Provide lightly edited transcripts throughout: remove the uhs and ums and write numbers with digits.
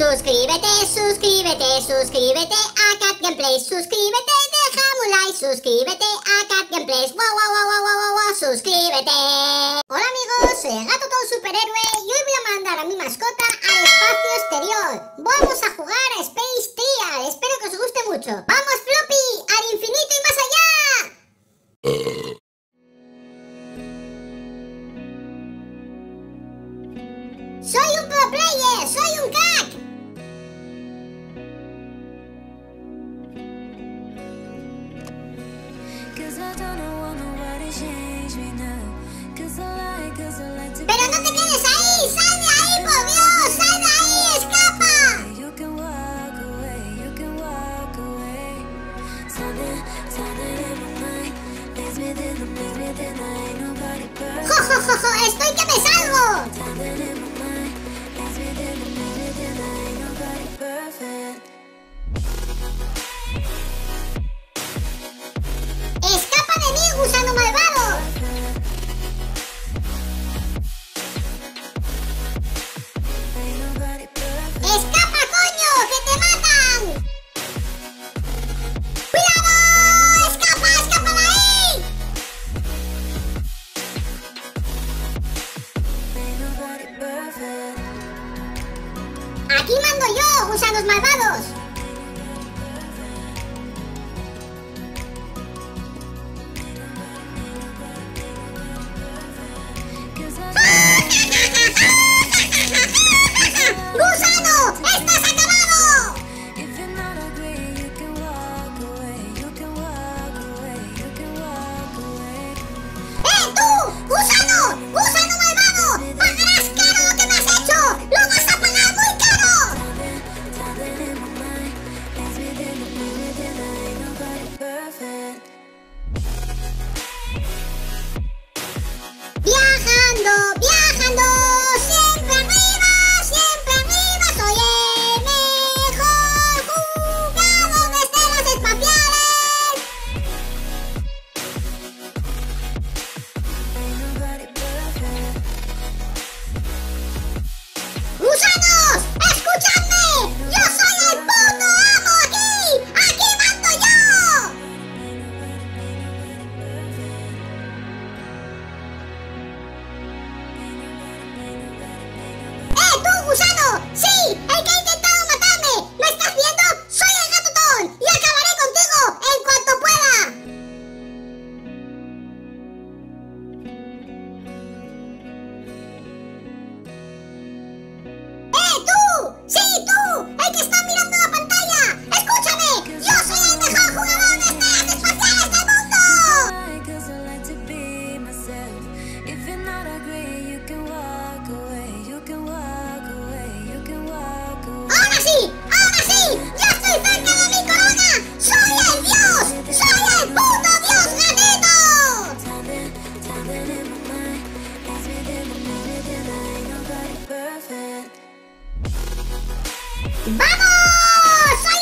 Suscríbete a Cat Gameplay, suscríbete, deja un like, suscríbete a Cat Gameplay, suscríbete. Hola amigos, soy el gato con superhéroe y hoy voy a mandar a mi mascota al espacio exterior. Vamos a jugar a Space Trail, espero que os guste mucho. ¡Vamos Floppy, al infinito y más allá! ¡Soy un pro player, soy un cac! ¡Pero no te quedes ahí! ¡Sal de ahí, por Dios! ¡Sal de ahí! ¡Escapa! ¡Jo! ¡Estoy que me salgo! ¡Escapa de mí, gusano malvado! ¡Escapa, coño, que te matan! ¡Cuidado! ¡Escapa, escapa de ahí! ¡Aquí mando yo, gusanos malvados! ¡Vamos! ¡Hoy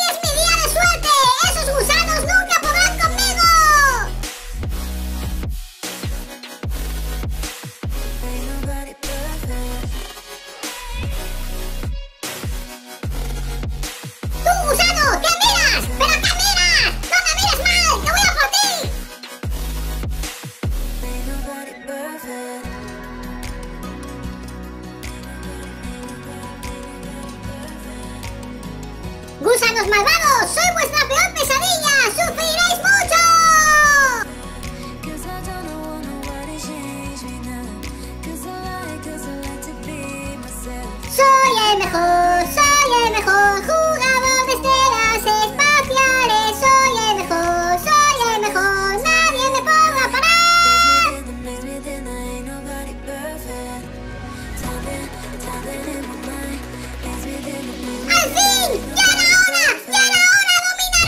es mi día de suerte! ¡Esos gusanos nunca podrán conmigo! ¡Tú, gusano! ¿Qué miras? ¡Pero qué miras! ¡No me mires mal! ¡Que voy a por ti! ¡Gusanos malvados! ¡Soy vuestra peor pesadilla! ¡Sufriréis mucho! Soy el mejor jugador de esferas espaciales. Soy el mejor, nadie me podrá parar. ¡Al fin! ¡Ya! ¡Ya era hora! ¡Ya era hora! ¡Domina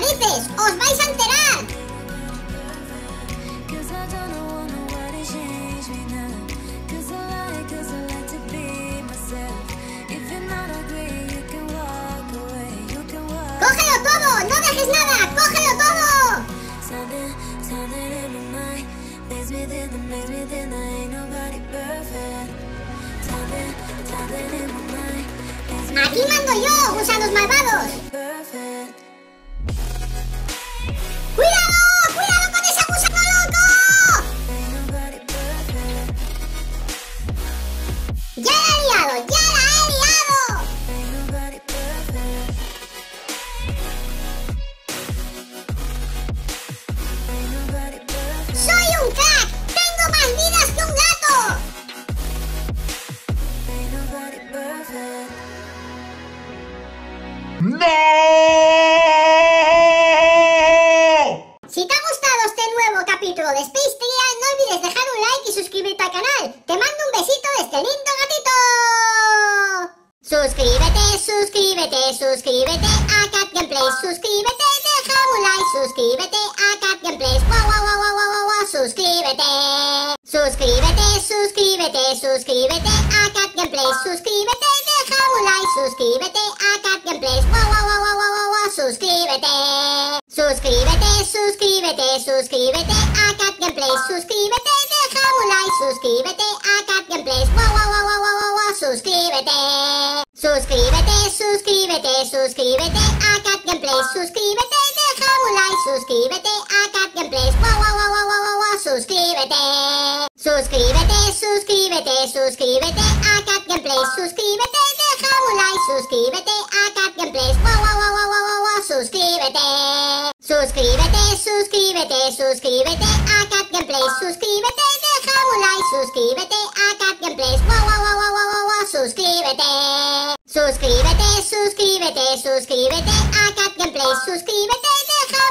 narices! ¡Os vais a enterar! ¡Cógelo todo! ¡No dejes nada! ¡Cógelo todo! ¡Aquí mando yo, gusanos malvados! ¡Cuidado! ¡Cuidado con ese gusano loco! ¡Ya la he liado! ¡Ya la he liado! ¡Soy un crack! ¡Tengo más vidas que un gato! ¡No! Si te ha gustado este nuevo capítulo de Space Trail, no olvides dejar un like y suscribirte al canal. Te mando un besito de este lindo gatito. Suscríbete a Cat Gameplay. Suscríbete, deja un like. Suscríbete a Cat Gameplay. Wow. Suscríbete a Cat Gameplay. Suscríbete, deja un like. Suscríbete a Cat Gameplay. Wow. Suscríbete a Cat Gameplay. Suscríbete, deja un like. Suscríbete a Cat Gameplay. Wow. Suscríbete a Cat Gameplay. Suscríbete, deja un like. Suscríbete a Cat Gameplay. Wow. Suscríbete a Cat Gameplay. Suscríbete, deja un like. Suscríbete a Cat Gameplay. Wow. Suscríbete a Cat Gameplay. Suscríbete, deja un like. Suscríbete a Cat Gameplay. Wow. Suscríbete a Cat Gameplay. Suscríbete, deja un like. Suscríbete a Cat Gameplay. Wow. Suscríbete a Cat Gameplay. Suscríbete, deja un like. Suscríbete a Cat Gameplay. Wow. Suscríbete a Cat Gameplay. Suscríbete, deja un like. Suscríbete a Cat Gameplay. Wow. Suscríbete a Cat Gameplay. Suscríbete, deja un like. Suscríbete a Cat Gameplay. Wow. Suscríbete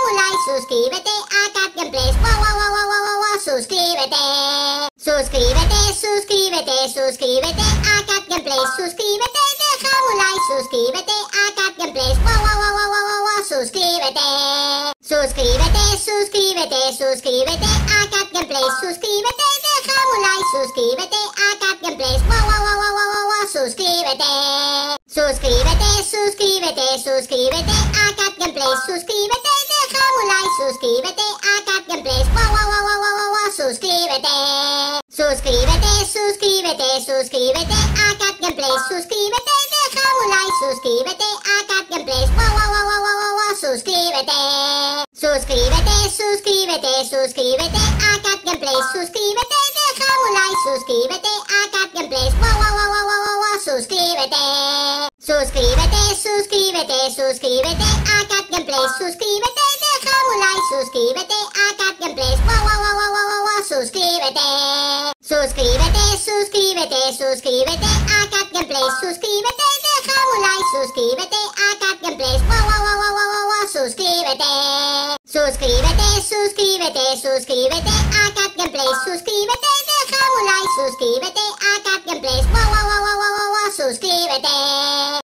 a Cat Gameplay. Suscríbete, deja un like. Suscríbete a Cat Gameplay. Wow. Suscríbete a Cat Gameplay. Suscríbete, deja un like. Suscríbete a Cat Gameplay. Wow. Suscríbete a Cat Gameplay. Suscríbete, deja un like. Suscríbete a Cat Gameplay. Wow. Suscríbete a Cat Gameplay. Suscríbete, deja un like. Suscríbete a Cat Gameplay. Wow. Suscríbete a Cat Gameplay. Suscríbete, deja un like. Suscríbete a Cat Gameplay. Wow.